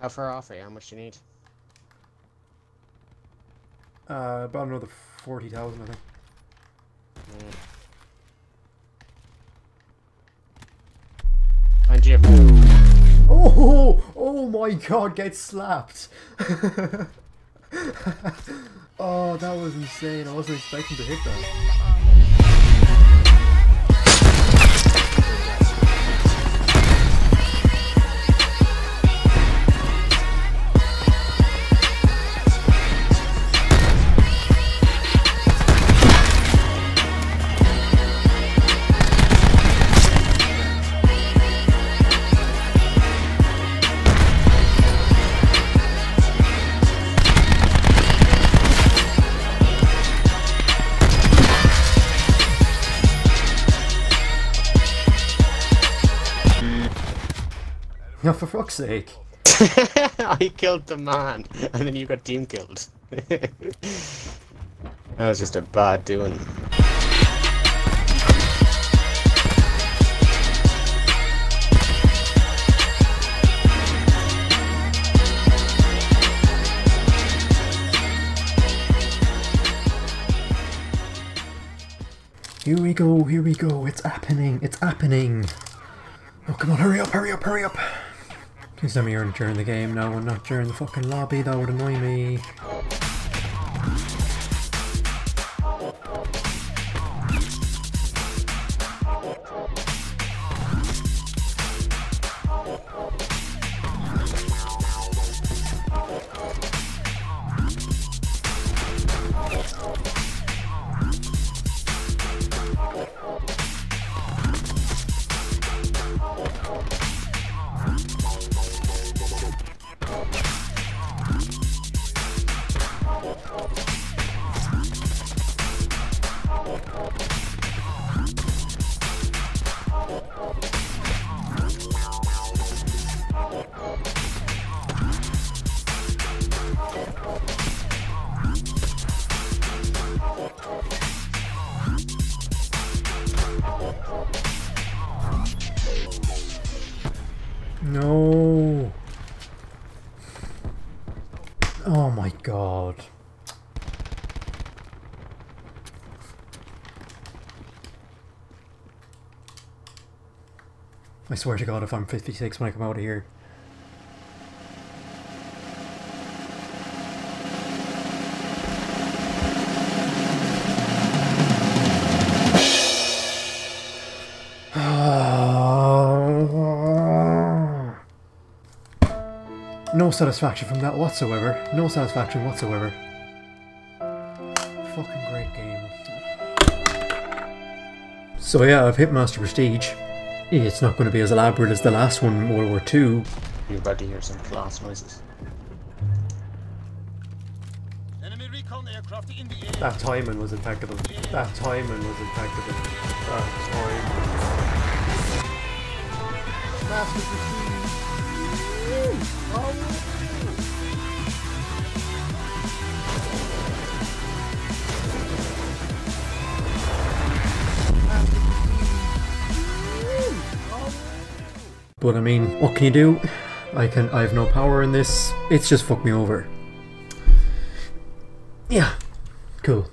How far off are you? How much do you need? About another 40,000, I think. And you. Oh my God! Get slapped. Oh, that was insane. I wasn't expecting to hit that. No, for fuck's sake. I killed the man, and then you got team killed. That was just a bad doing. Here we go, it's happening, it's happening. Oh, come on, hurry up, hurry up, hurry up. Please tell me you're during the game now and not during the fucking lobby, that would annoy me. No. Oh my God. I swear to God, if I'm 56 when I come out of here. No satisfaction from that whatsoever. No satisfaction whatsoever. Fucking great game. So yeah, I've hit Master Prestige. It's not going to be as elaborate as the last one, World War II. You're about to hear some class noises. That timing was impeccable. That timing was impeccable. That timing. Master Prestige. But I mean, what can you do? I have no power in this. It's just fucked me over. Yeah, cool.